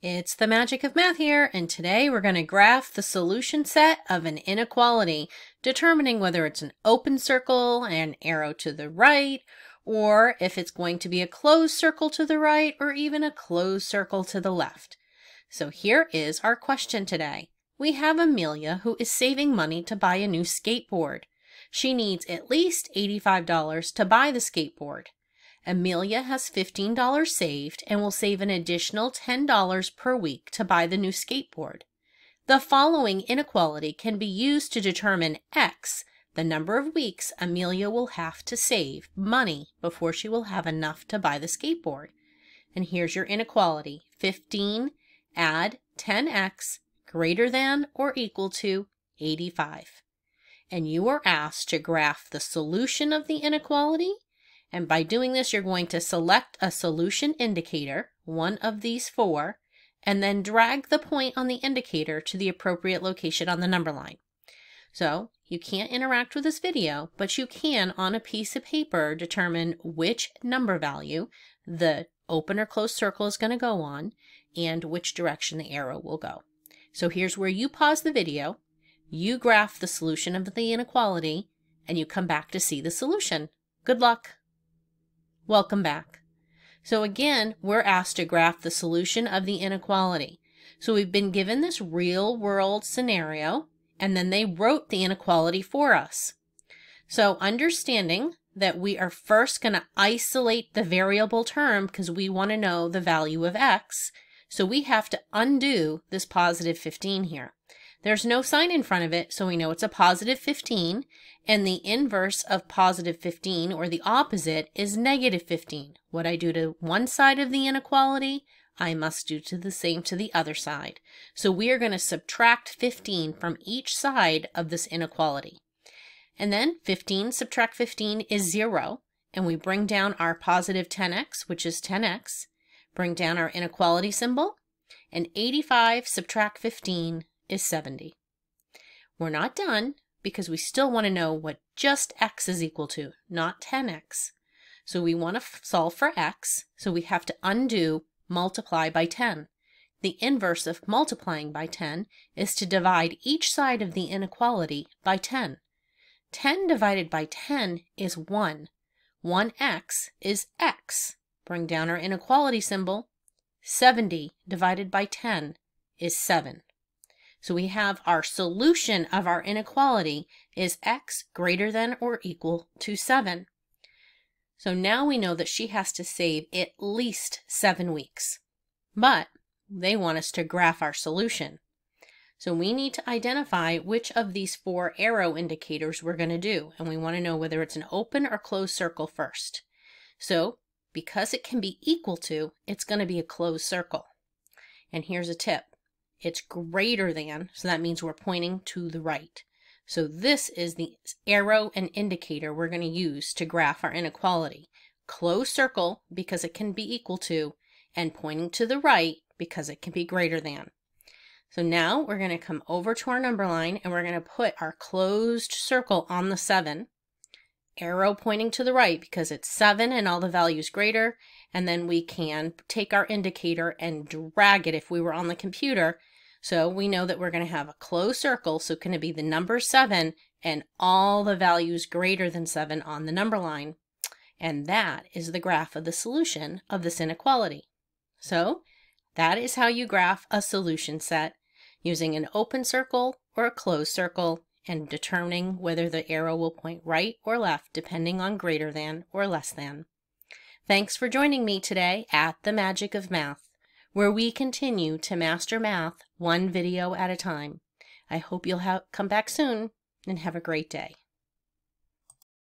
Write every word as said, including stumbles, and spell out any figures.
It's the magic of math here, and today we're going to graph the solution set of an inequality, determining whether it's an open circle, an arrow to the right, or if it's going to be a closed circle to the right, or even a closed circle to the left. So here is our question today. We have Amelia who is saving money to buy a new skateboard. She needs at least eighty-five dollars to buy the skateboard. Amelia has fifteen dollars saved and will save an additional ten dollars per week to buy the new skateboard. The following inequality can be used to determine x, the number of weeks Amelia will have to save money before she will have enough to buy the skateboard. And here's your inequality, fifteen add ten x greater than or equal to eighty-five. And you are asked to graph the solution of the inequality. And by doing this, you're going to select a solution indicator, one of these four, and then drag the point on the indicator to the appropriate location on the number line. So you can't interact with this video, but you can, on a piece of paper, determine which number value the open or closed circle is going to go on and which direction the arrow will go. So here's where you pause the video, you graph the solution of the inequality, and you come back to see the solution. Good luck! Welcome back. So again, we're asked to graph the solution of the inequality. So we've been given this real world scenario, and then they wrote the inequality for us. So understanding that we are first going to isolate the variable term because we want to know the value of x. So we have to undo this positive fifteen here. There's no sign in front of it, so we know it's a positive fifteen, and the inverse of positive fifteen, or the opposite, is negative fifteen. What I do to one side of the inequality, I must do to the same to the other side. So we are going to subtract fifteen from each side of this inequality. And then fifteen subtract fifteen is zero, and we bring down our positive ten x, which is ten x, bring down our inequality symbol, and eighty-five subtract fifteen is seventy. We're not done because we still want to know what just x is equal to, not ten x. So we want to solve for x, so we have to undo multiply by ten. The inverse of multiplying by ten is to divide each side of the inequality by ten. ten divided by ten is one. one x is x. Bring down our inequality symbol. seventy divided by ten is seven. So we have our solution of our inequality is x greater than or equal to seven. So now we know that she has to save at least seven weeks. But they want us to graph our solution. So we need to identify which of these four arrow indicators we're going to do. And we want to know whether it's an open or closed circle first. So because it can be equal to, it's going to be a closed circle. And here's a tip. It's greater than, so that means we're pointing to the right. So this is the arrow and indicator we're going to use to graph our inequality. Closed circle because it can be equal to, and pointing to the right because it can be greater than. So now we're going to come over to our number line and we're going to put our closed circle on the seven. Arrow pointing to the right because it's seven and all the values greater, and then we can take our indicator and drag it if we were on the computer. So we know that we're going to have a closed circle, so it's going to be the number seven and all the values greater than seven on the number line. And that is the graph of the solution of this inequality. So that is how you graph a solution set using an open circle or a closed circle and determining whether the arrow will point right or left depending on greater than or less than. Thanks for joining me today at The Magic of Math, where we continue to master math one video at a time. I hope you'll come back soon and have a great day.